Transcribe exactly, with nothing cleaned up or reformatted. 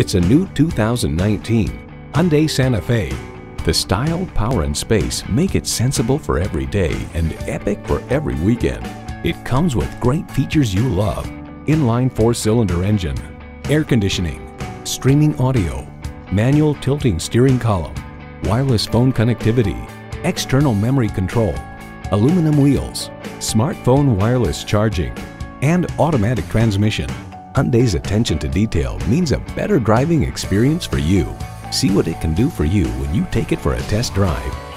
It's a new two thousand nineteen Hyundai Santa Fe. The style, power, and space make it sensible for every day and epic for every weekend. It comes with great features you love: inline four-cylinder engine, air conditioning, streaming audio, manual tilting steering column, wireless phone connectivity, external memory control, aluminum wheels, smartphone wireless charging, and automatic transmission. Hyundai's attention to detail means a better driving experience for you. See what it can do for you when you take it for a test drive.